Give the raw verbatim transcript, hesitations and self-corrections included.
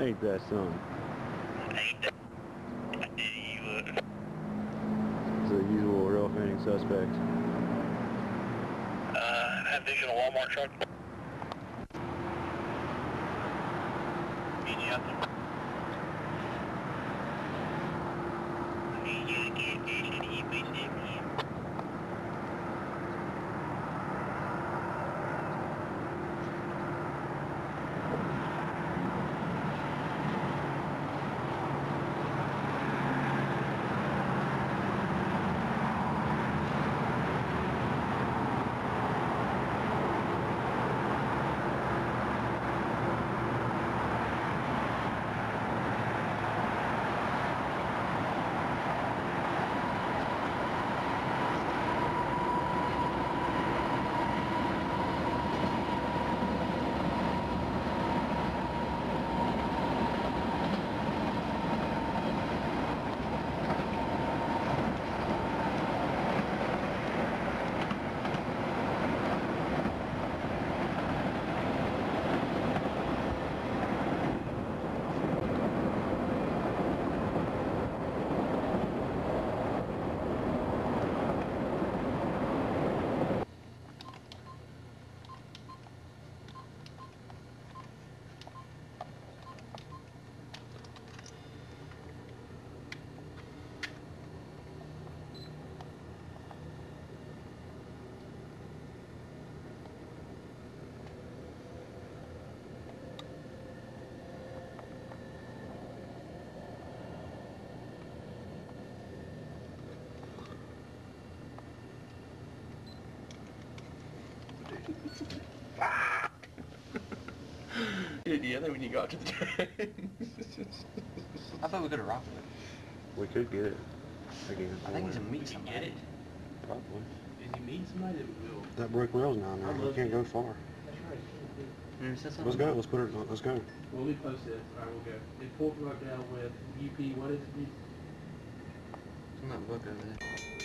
Ain't that something? Ain't that the usual rail-fanning suspects. Uh, have vision of Walmart truck. Need you out there. Need you to get vision to U P signal. The other when you got to the train. I thought we could have rocked it. We could get it. Again, I think he's a meet somebody. Get it? Probably. If you meet somebody that will. That brick rail's down there. You can't go far. That's right. Mm, let's go. Let's put it. Let's go. We'll be posted. All right, we'll go. They pulled right down with U P. What is it? It's not book over there.